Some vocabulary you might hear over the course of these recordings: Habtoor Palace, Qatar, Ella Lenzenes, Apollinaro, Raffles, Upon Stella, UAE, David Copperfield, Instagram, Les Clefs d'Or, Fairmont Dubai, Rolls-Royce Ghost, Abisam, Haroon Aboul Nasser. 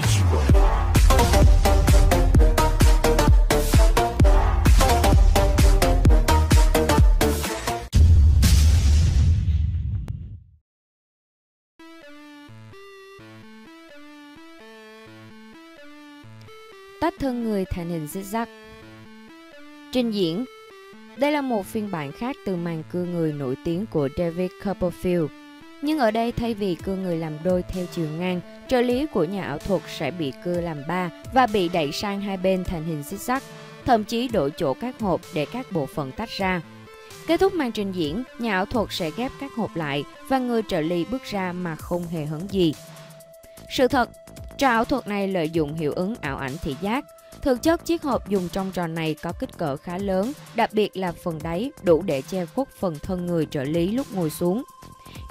Tách thân người thành hình zigzag. Trình diễn. Đây là một phiên bản khác từ màn cưa người nổi tiếng của David Copperfield. Nhưng ở đây thay vì cưa người làm đôi theo chiều ngang, trợ lý của nhà ảo thuật sẽ bị cưa làm ba và bị đẩy sang hai bên thành hình zigzag, thậm chí đổi chỗ các hộp để các bộ phận tách ra. Kết thúc màn trình diễn, nhà ảo thuật sẽ ghép các hộp lại và người trợ lý bước ra mà không hề hấn gì. Sự thật, trò ảo thuật này lợi dụng hiệu ứng ảo ảnh thị giác. Thực chất chiếc hộp dùng trong trò này có kích cỡ khá lớn, đặc biệt là phần đáy đủ để che khuất phần thân người trợ lý lúc ngồi xuống.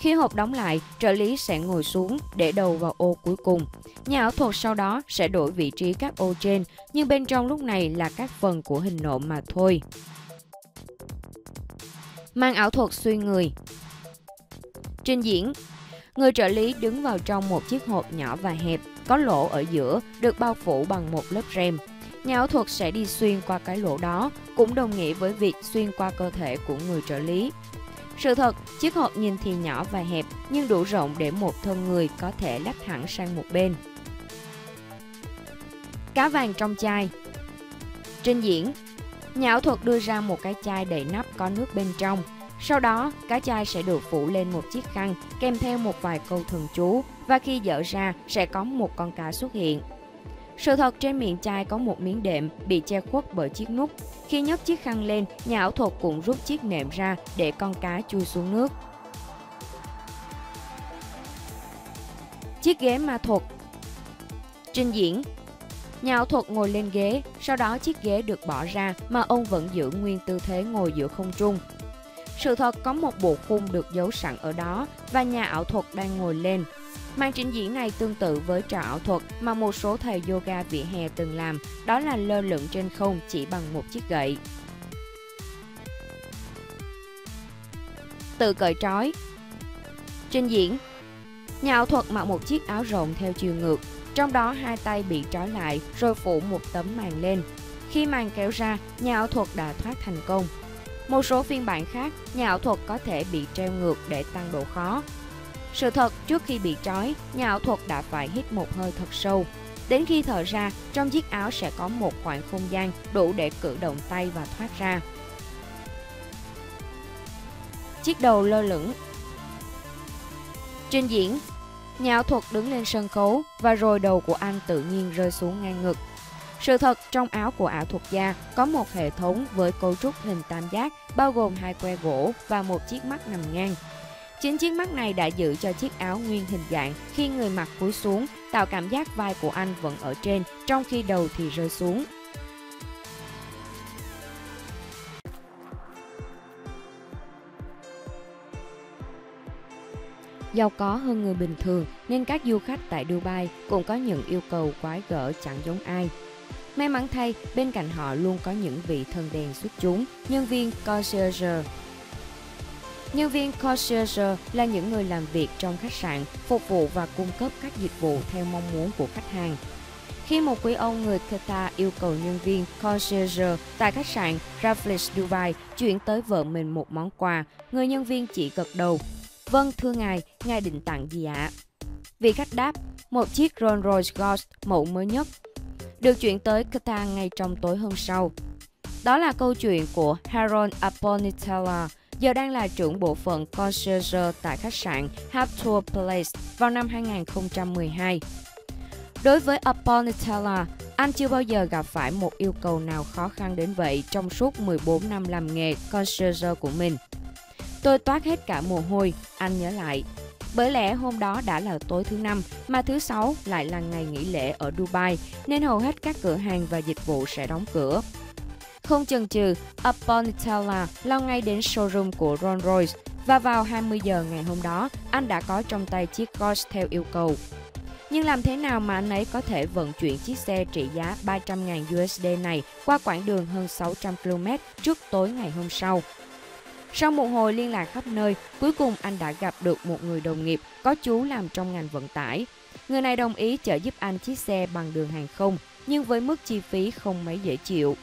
Khi hộp đóng lại, trợ lý sẽ ngồi xuống để đầu vào ô cuối cùng. Nhà ảo thuật sau đó sẽ đổi vị trí các ô trên, nhưng bên trong lúc này là các phần của hình nộm mà thôi. Màn ảo thuật xuyên người. Trình diễn. Người trợ lý đứng vào trong một chiếc hộp nhỏ và hẹp, có lỗ ở giữa, được bao phủ bằng một lớp rèm. Nhà ảo thuật sẽ đi xuyên qua cái lỗ đó, cũng đồng nghĩa với việc xuyên qua cơ thể của người trợ lý. Sự thật, chiếc hộp nhìn thì nhỏ và hẹp, nhưng đủ rộng để một thân người có thể lách hẳn sang một bên. Cá vàng trong chai. Trình diễn. Nhà ảo thuật đưa ra một cái chai đầy nắp có nước bên trong. Sau đó, cái chai sẽ được phủ lên một chiếc khăn kèm theo một vài câu thần chú và khi dở ra sẽ có một con cá xuất hiện. Sự thật, trên miệng chai có một miếng đệm bị che khuất bởi chiếc nút. Khi nhấc chiếc khăn lên, nhà ảo thuật cũng rút chiếc nệm ra để con cá chui xuống nước. Chiếc ghế ma thuật. Trình diễn. Nhà ảo thuật ngồi lên ghế, sau đó chiếc ghế được bỏ ra mà ông vẫn giữ nguyên tư thế ngồi giữa không trung. Sự thật, có một bộ khung được giấu sẵn ở đó và nhà ảo thuật đang ngồi lên. Màn trình diễn này tương tự với trò ảo thuật mà một số thầy yoga vỉa hè từng làm, đó là lơ lửng trên không chỉ bằng một chiếc gậy. Tự cởi trói. Trình diễn. Nhà ảo thuật mặc một chiếc áo rộng theo chiều ngược, trong đó hai tay bị trói lại rồi phủ một tấm màn lên. Khi màn kéo ra, nhà ảo thuật đã thoát thành công. Một số phiên bản khác, nhà ảo thuật có thể bị treo ngược để tăng độ khó. Sự thật, trước khi bị trói, nhà ảo thuật đã phải hít một hơi thật sâu. Đến khi thở ra, trong chiếc áo sẽ có một khoảng không gian đủ để cử động tay và thoát ra. Chiếc đầu lơ lửng. Trình diễn. Nhà ảo thuật đứng lên sân khấu và rồi đầu của anh tự nhiên rơi xuống ngang ngực. Sự thật, trong áo của ảo thuật gia có một hệ thống với cấu trúc hình tam giác bao gồm hai que gỗ và một chiếc mắt nằm ngang. Chính chiếc mắt này đã giữ cho chiếc áo nguyên hình dạng khi người mặc cúi xuống, tạo cảm giác vai của anh vẫn ở trên, trong khi đầu thì rơi xuống. Giàu có hơn người bình thường nên các du khách tại Dubai cũng có những yêu cầu quái gở chẳng giống ai. May mắn thay, bên cạnh họ luôn có những vị thần đèn xuất chúng, nhân viên concierge. Nhân viên concierge là những người làm việc trong khách sạn, phục vụ và cung cấp các dịch vụ theo mong muốn của khách hàng. Khi một quý ông người Qatar yêu cầu nhân viên concierge tại khách sạn Raffles Dubai chuyển tới vợ mình một món quà, người nhân viên chỉ gật đầu. Vâng, thưa ngài, ngài định tặng gì ạ? Vị khách đáp, một chiếc Rolls-Royce Ghost mẫu mới nhất, được chuyển tới Qatar ngay trong tối hôm sau. Đó là câu chuyện của Haroon Aboul Nasser, giờ đang là trưởng bộ phận concierge tại khách sạn Habtoor Palace vào năm 2012. Đối với Upon Stella, anh chưa bao giờ gặp phải một yêu cầu nào khó khăn đến vậy trong suốt 14 năm làm nghề concierge của mình. Tôi toát hết cả mồ hôi, anh nhớ lại. Bởi lẽ hôm đó đã là tối thứ Năm, mà thứ Sáu lại là ngày nghỉ lễ ở Dubai, nên hầu hết các cửa hàng và dịch vụ sẽ đóng cửa. Không chần chừ, Upon Stella lao ngay đến showroom của Rolls-Royce và vào 20 giờ ngày hôm đó, anh đã có trong tay chiếc Ghost theo yêu cầu. Nhưng làm thế nào mà anh ấy có thể vận chuyển chiếc xe trị giá 300.000 USD này qua quãng đường hơn 600 km trước tối ngày hôm sau? Sau một hồi liên lạc khắp nơi, cuối cùng anh đã gặp được một người đồng nghiệp có chú làm trong ngành vận tải. Người này đồng ý chở giúp anh chiếc xe bằng đường hàng không, nhưng với mức chi phí không mấy dễ chịu.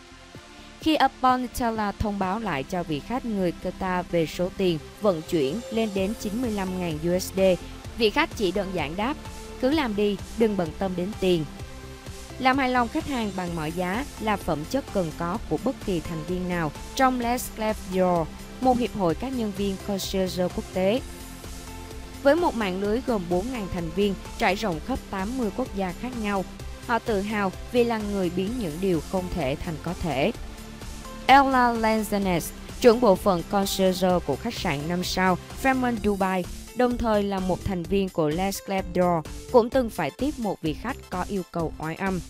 Khi Upon Stella thông báo lại cho vị khách người Qatar về số tiền vận chuyển lên đến 95.000 USD, vị khách chỉ đơn giản đáp, cứ làm đi, đừng bận tâm đến tiền. Làm hài lòng khách hàng bằng mọi giá là phẩm chất cần có của bất kỳ thành viên nào trong Les Clefs d'Or, một hiệp hội các nhân viên concierge quốc tế. Với một mạng lưới gồm 4.000 thành viên trải rộng khắp 80 quốc gia khác nhau, họ tự hào vì là người biến những điều không thể thành có thể. Ella Lenzenes, trưởng bộ phận concierge của khách sạn 5 sao Fairmont Dubai, đồng thời là một thành viên của Les Clefs d'Or, cũng từng phải tiếp một vị khách có yêu cầu oái âm.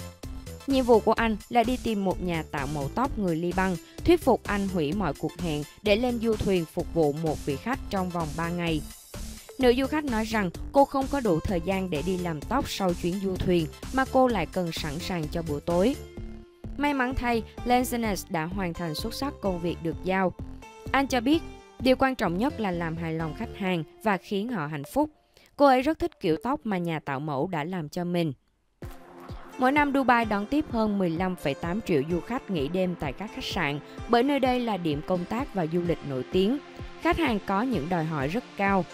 Nhiệm vụ của anh là đi tìm một nhà tạo mẫu tóc người Liban, thuyết phục anh hủy mọi cuộc hẹn để lên du thuyền phục vụ một vị khách trong vòng 3 ngày. Nữ du khách nói rằng cô không có đủ thời gian để đi làm tóc sau chuyến du thuyền mà cô lại cần sẵn sàng cho bữa tối. May mắn thay, Lenzenes đã hoàn thành xuất sắc công việc được giao. Anh cho biết, điều quan trọng nhất là làm hài lòng khách hàng và khiến họ hạnh phúc. Cô ấy rất thích kiểu tóc mà nhà tạo mẫu đã làm cho mình. Mỗi năm Dubai đón tiếp hơn 15,8 triệu du khách nghỉ đêm tại các khách sạn bởi nơi đây là điểm công tác và du lịch nổi tiếng. Khách hàng có những đòi hỏi rất cao.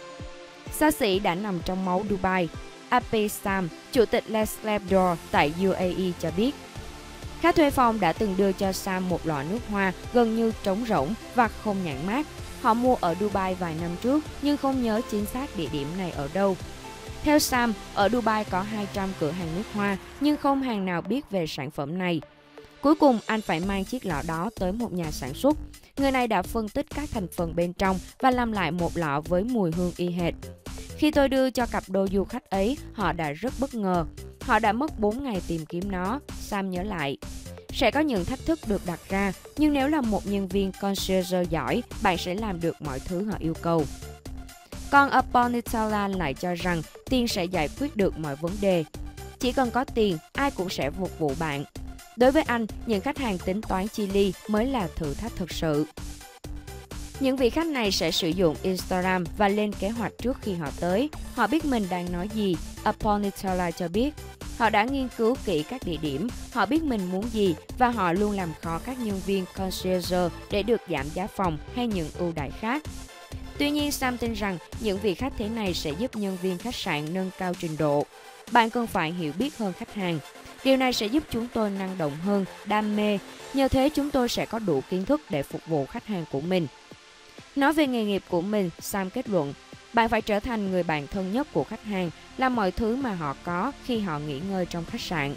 Xa xỉ đã nằm trong máu Dubai. Abisam, chủ tịch Les Clefs d'Or tại UAE cho biết, khách thuê phòng đã từng đưa cho Sam một lọ nước hoa gần như trống rỗng và không nhãn mác. Họ mua ở Dubai vài năm trước nhưng không nhớ chính xác địa điểm này ở đâu. Theo Sam, ở Dubai có 200 cửa hàng nước hoa nhưng không hàng nào biết về sản phẩm này. Cuối cùng, anh phải mang chiếc lọ đó tới một nhà sản xuất. Người này đã phân tích các thành phần bên trong và làm lại một lọ với mùi hương y hệt. Khi tôi đưa cho cặp đôi du khách ấy, họ đã rất bất ngờ. Họ đã mất 4 ngày tìm kiếm nó, Sam nhớ lại. Sẽ có những thách thức được đặt ra, nhưng nếu là một nhân viên concierge giỏi, bạn sẽ làm được mọi thứ họ yêu cầu. Còn Upon Stella lại cho rằng tiền sẽ giải quyết được mọi vấn đề. Chỉ cần có tiền, ai cũng sẽ phục vụ bạn. Đối với anh, những khách hàng tính toán chi ly mới là thử thách thực sự. Những vị khách này sẽ sử dụng Instagram và lên kế hoạch trước khi họ tới. Họ biết mình đang nói gì, Apollinaro cho biết. Họ đã nghiên cứu kỹ các địa điểm, họ biết mình muốn gì và họ luôn làm khó các nhân viên concierge để được giảm giá phòng hay những ưu đãi khác. Tuy nhiên, Sam tin rằng những vị khách thế này sẽ giúp nhân viên khách sạn nâng cao trình độ. Bạn cần phải hiểu biết hơn khách hàng. Điều này sẽ giúp chúng tôi năng động hơn, đam mê. Nhờ thế chúng tôi sẽ có đủ kiến thức để phục vụ khách hàng của mình. Nói về nghề nghiệp của mình, Sam kết luận, bạn phải trở thành người bạn thân nhất của khách hàng, là mọi thứ mà họ có khi họ nghỉ ngơi trong khách sạn.